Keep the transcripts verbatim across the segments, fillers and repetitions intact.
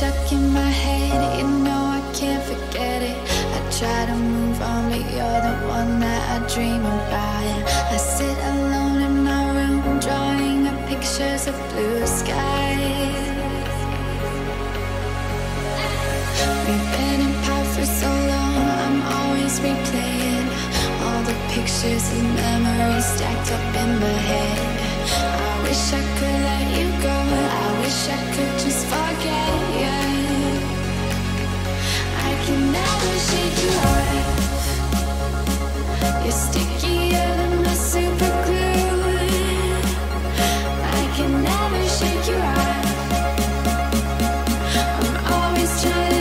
stuck in my head, you know I can't forget it. I try to move on, but you're the one that I dream about. I sit alone in my room, drawing up pictures of blue skies. We've been apart for so long, I'm always replaying all the pictures and memories stacked up in my head. I wish I could let you go, I wish I could just forget you. I can never shake you off, you're stickier than my super glue. I can never shake you off, I'm always trying.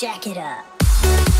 jack it up.